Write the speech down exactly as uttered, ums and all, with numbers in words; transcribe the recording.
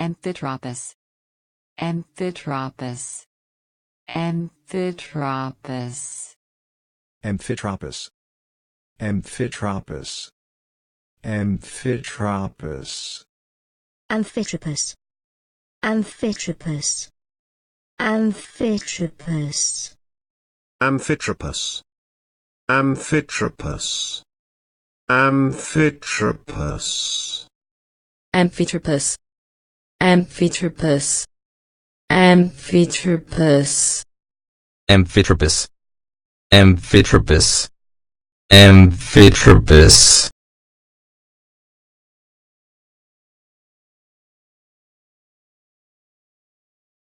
Amphitropous. Amphitropous. Amphitropous. Amphitropous. Amphitropous. Amphitropous. Amphitropous. Amphitropous. Amphitropous. Amphitropous. Amphitropous. Amphitropous. Amphitropous. Amphitropous. Amphitropous. Amphitropous. Amphitropous. Amphitropous.